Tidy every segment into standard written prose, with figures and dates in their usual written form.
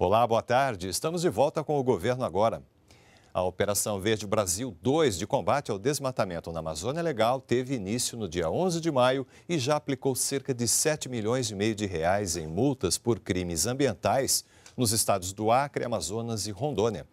Olá, boa tarde. Estamos de volta com o Governo Agora. A Operação Verde Brasil 2 de combate ao desmatamento na Amazônia Legal teve início no dia 11 de maio e já aplicou cerca de 7 milhões e meio de reais em multas por crimes ambientais nos estados do Acre, Amazonas e Rondônia.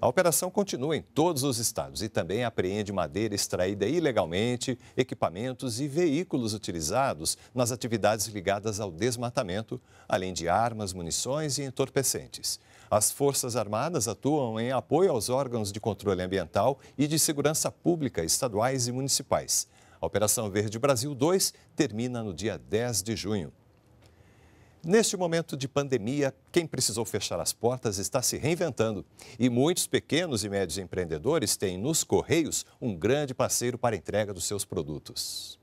A operação continua em todos os estados e também apreende madeira extraída ilegalmente, equipamentos e veículos utilizados nas atividades ligadas ao desmatamento, além de armas, munições e entorpecentes. As Forças Armadas atuam em apoio aos órgãos de controle ambiental e de segurança pública estaduais e municipais. A Operação Verde Brasil 2 termina no dia 10 de junho. Neste momento de pandemia, quem precisou fechar as portas está se reinventando. E muitos pequenos e médios empreendedores têm nos Correios um grande parceiro para a entrega dos seus produtos.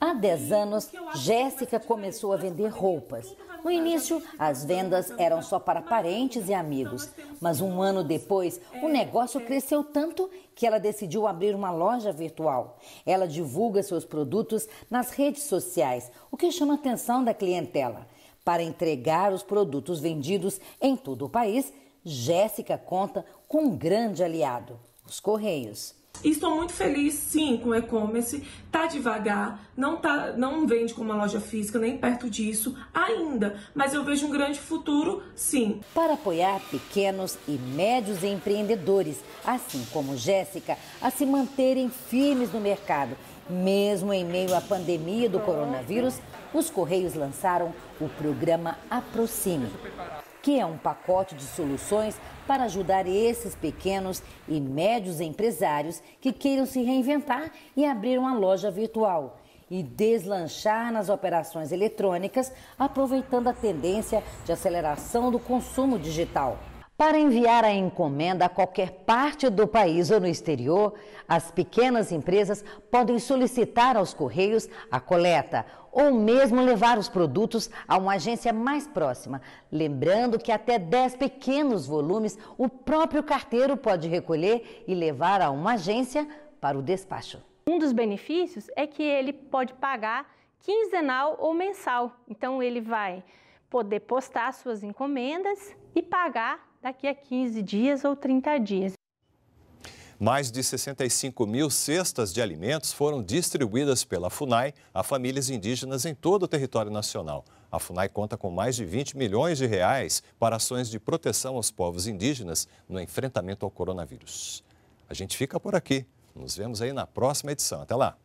Há 10 anos, Jéssica começou a vender roupas. No início, as vendas eram só para parentes e amigos. Mas um ano depois, o negócio cresceu tanto que ela decidiu abrir uma loja virtual. Ela divulga seus produtos nas redes sociais, o que chama a atenção da clientela. Para entregar os produtos vendidos em todo o país, Jéssica conta com um grande aliado, os Correios. Estou muito feliz, sim, com o e-commerce. Tá devagar, não vende como uma loja física, nem perto disso ainda, mas eu vejo um grande futuro, sim. Para apoiar pequenos e médios empreendedores, assim como Jéssica, a se manterem firmes no mercado, mesmo em meio à pandemia do coronavírus, os Correios lançaram o programa Aproxime, que é um pacote de soluções para ajudar esses pequenos e médios empresários que queiram se reinventar e abrir uma loja virtual e deslanchar nas operações eletrônicas, aproveitando a tendência de aceleração do consumo digital. Para enviar a encomenda a qualquer parte do país ou no exterior, as pequenas empresas podem solicitar aos Correios a coleta ou mesmo levar os produtos a uma agência mais próxima. Lembrando que até 10 pequenos volumes o próprio carteiro pode recolher e levar a uma agência para o despacho. Um dos benefícios é que ele pode pagar quinzenal ou mensal. Então ele vai poder postar suas encomendas e pagar daqui a 15 dias ou 30 dias. Mais de 65 mil cestas de alimentos foram distribuídas pela FUNAI a famílias indígenas em todo o território nacional. A FUNAI conta com mais de 20 milhões de reais para ações de proteção aos povos indígenas no enfrentamento ao coronavírus. A gente fica por aqui. Nos vemos aí na próxima edição. Até lá!